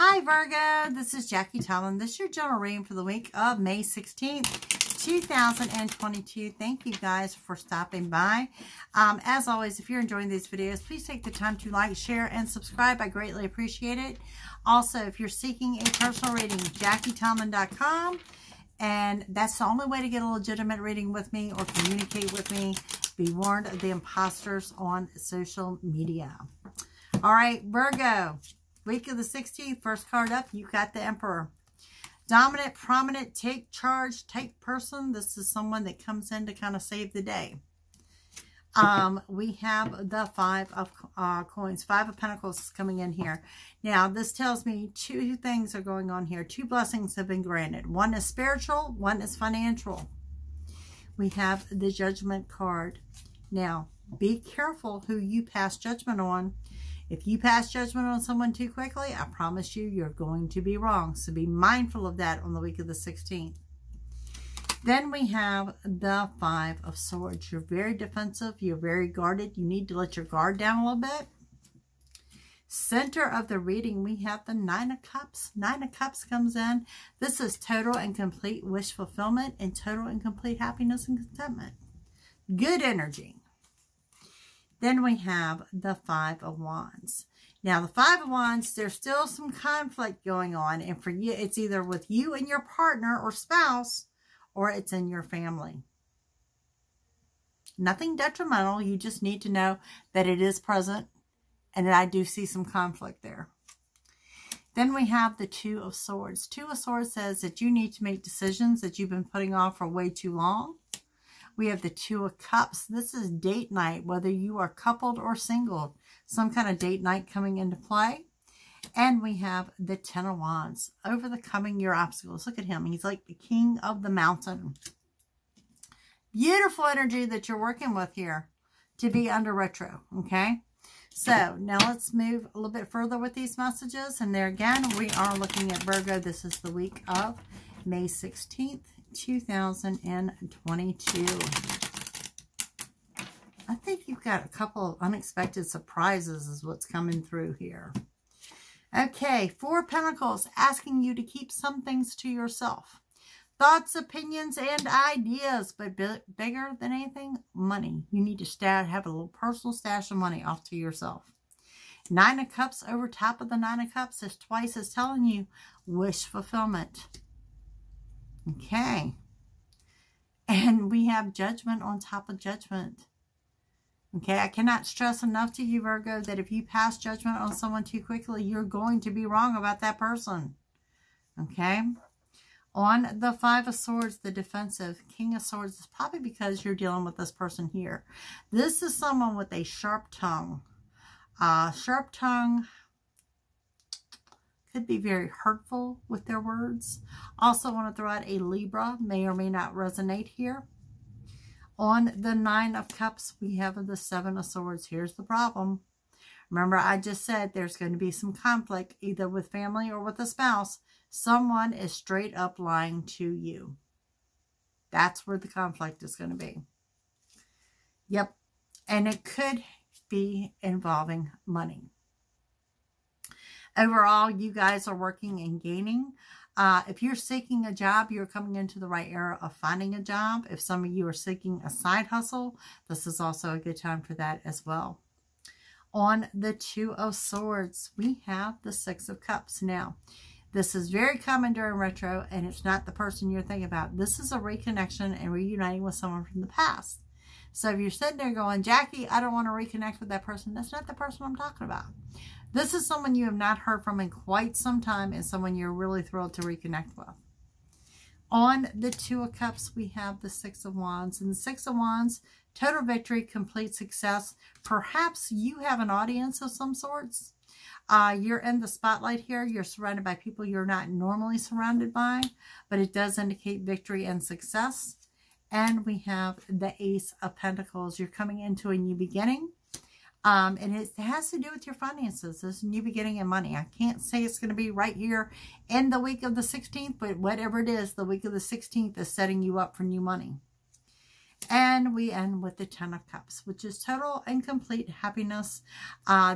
Hi Virgo, this is Jackie Tomlin. This is your general reading for the week of May 16th, 2022. Thank you guys for stopping by. As always, if you're enjoying these videos, please take the time to like, share, and subscribe. I greatly appreciate it. Also, if you're seeking a personal reading, JackieTomlin.com. And that's the only way to get a legitimate reading with me or communicate with me. Be warned of the imposters on social media. All right, Virgo. Week of the 16th, first card up, you got the Emperor. Dominant, prominent, take charge, take person. This is someone that comes in to kind of save the day. We have the Five of Coins, Five of Pentacles coming in here. Now, this tells me two things are going on here. Two blessings have been granted. One is spiritual, one is financial. We have the Judgment card. Now, be careful who you pass judgment on. If you pass judgment on someone too quickly, I promise you, you're going to be wrong. So be mindful of that on the week of the 16th. Then we have the Five of Swords. You're very defensive. You're very guarded. You need to let your guard down a little bit. Center of the reading, we have the Nine of Cups. Nine of Cups comes in. This is total and complete wish fulfillment and total and complete happiness and contentment. Good energy. Then we have the Five of Wands. Now, the Five of Wands, there's still some conflict going on. And for you, it's either with you and your partner or spouse, or it's in your family. Nothing detrimental. You just need to know that it is present and that I do see some conflict there. Then we have the Two of Swords. Two of Swords says that you need to make decisions that you've been putting off for way too long. We have the Two of Cups. This is date night, whether you are coupled or single. Some kind of date night coming into play. And we have the Ten of Wands. Overcoming your obstacles. Look at him. He's like the king of the mountain. Beautiful energy that you're working with here to be under retro, okay? So, now let's move a little bit further with these messages. And there again, we are looking at Virgo. This is the week of May 16th. 2022. I think you've got a couple of unexpected surprises is what's coming through here. Okay, Four of Pentacles asking you to keep some things to yourself. Thoughts, opinions, and ideas, but bigger than anything, money. You need to have a little personal stash of money off to yourself. Nine of Cups over top of the Nine of Cups is twice as telling you wish fulfillment. Okay, and we have judgment on top of judgment. Okay, I cannot stress enough to you, Virgo, that if you pass judgment on someone too quickly, you're going to be wrong about that person. Okay, on the Five of Swords, the defensive King of Swords is probably because you're dealing with this person here. This is someone with a sharp tongue, could be very hurtful with their words. Also want to throw out a Libra, may or may not resonate here. On the Nine of Cups, we have the Seven of Swords. Here's the problem. Remember, I just said there's going to be some conflict either with family or with a spouse. Someone is straight up lying to you. That's where the conflict is going to be. Yep. And it could be involving money. Overall, you guys are working and gaining. If you're seeking a job, you're coming into the right era of finding a job. If some of you are seeking a side hustle, this is also a good time for that as well. On the Two of Swords, we have the Six of Cups. Now, this is very common during retro, and it's not the person you're thinking about. This is a reconnection and reuniting with someone from the past. So if you're sitting there going, Jackie, I don't want to reconnect with that person, that's not the person I'm talking about. This is someone you have not heard from in quite some time and someone you're really thrilled to reconnect with. On the Two of Cups, we have the Six of Wands. And the Six of Wands, total victory, complete success. Perhaps you have an audience of some sorts. You're in the spotlight here. You're surrounded by people you're not normally surrounded by. But it does indicate victory and success. And we have the Ace of Pentacles. You're coming into a new beginning. And it has to do with your finances. This new beginning and money. I can't say it's going to be right here in the week of the 16th, but whatever it is, the week of the 16th is setting you up for new money. And we end with the 10 of Cups, which is total and complete happiness.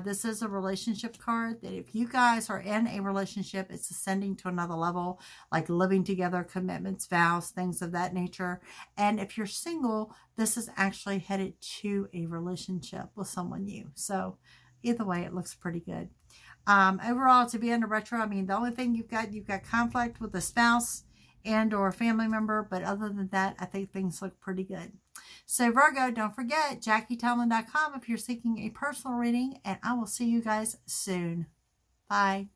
This is a relationship card that if you guys are in a relationship, it's ascending to another level, like living together, commitments, vows, things of that nature. And if you're single, this is actually headed to a relationship with someone new. So either way, it looks pretty good. Overall, to be in a retro, I mean, the only thing you've got conflict with a spouse and or a family member, but other than that, I think things look pretty good. So Virgo, don't forget JackieTomlin.com if you're seeking a personal reading, and I will see you guys soon. Bye.